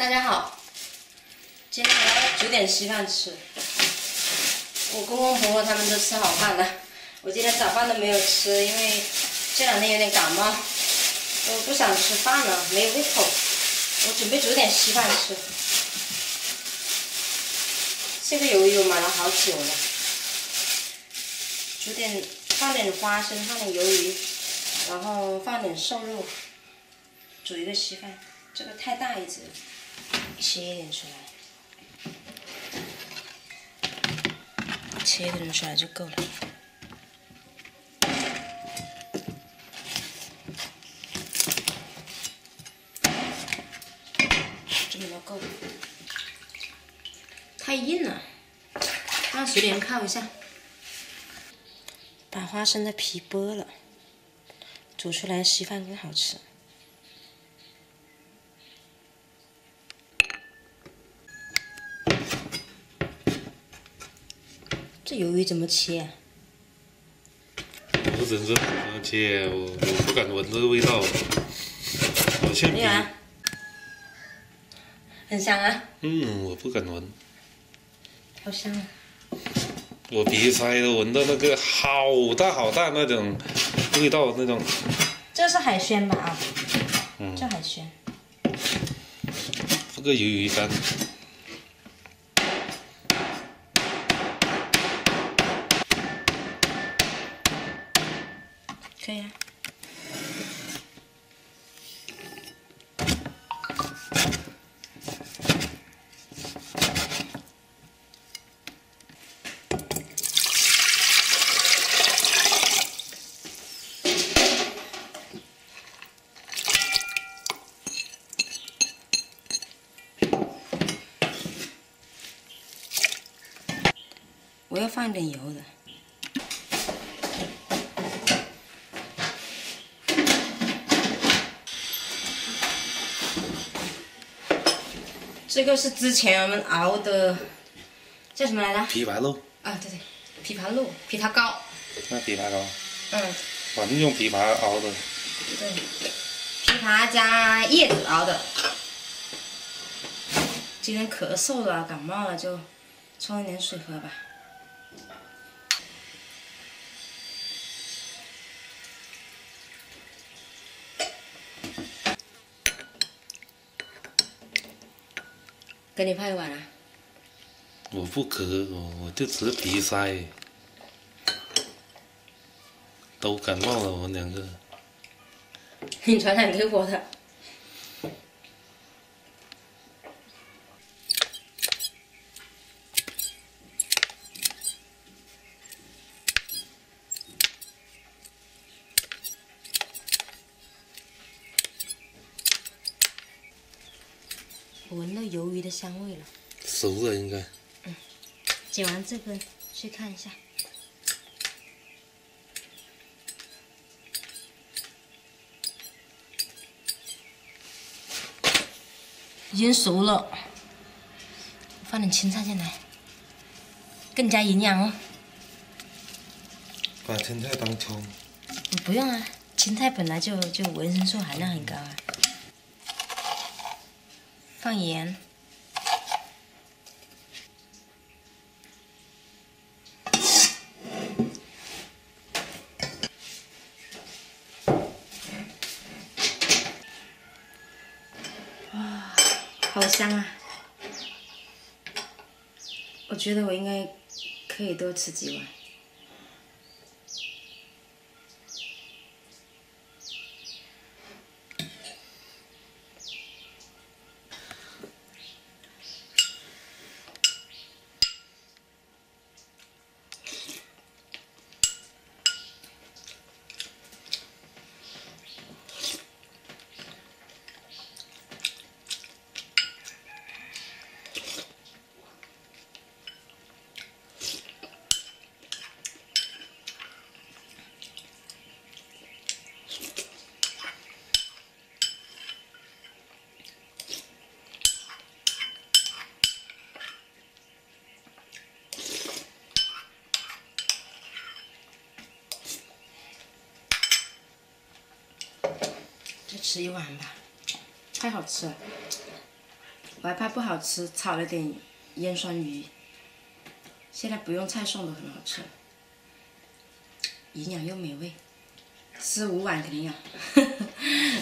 大家好，今天晚上9点稀饭吃。我公公婆婆他们都吃好饭了，我今天早饭都没有吃，因为这2天有点感冒，我不想吃饭了，没有胃口。我准备9点稀饭吃。这个鱿鱼我买了好久了，9点放点花生，放点鱿鱼，然后放点瘦肉，煮一个稀饭。 这个太大一只，切一点出来，切一点出来就够了。这么多够了，太硬了，让水帘靠一下。把花生的皮剥了，煮出来稀饭更好吃。 这鱿鱼怎么切啊？我只是切，我不敢闻这个味道。好像没有啊，很香啊。嗯，我不敢闻。好香啊！我鼻塞都闻到那个好大好大那种味道，那种。这是海鲜吧？啊，嗯，这海鲜。这个鱿鱼干。 可以啊，我要放一点油的。 这个是之前我们熬的，叫什么来着？枇杷肉。啊，对对，枇杷肉、枇杷膏。那枇杷膏。嗯。反正用枇杷熬的。对。枇杷加叶子熬的。今天咳嗽了，感冒了，就冲一点水喝吧。给你泡一碗啊！我不咳，我就只是鼻塞，都感冒了，我们两个。你传染给我的。我闻到鱿鱼的香味了，熟了应该。嗯，剪完这个去看一下。已经熟了，放点青菜进来，更加营养哦。把青菜当葱？不用啊，青菜本来就维生素含量很高啊。 放盐，哇，好香啊！我觉得我应该可以多吃几碗。 吃一碗吧，太好吃了。我还怕不好吃，炒了点腌酸鱼。现在不用菜送都很好吃，营养又美味。吃5碗肯定要，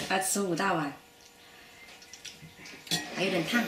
要吃5大碗，还有点烫。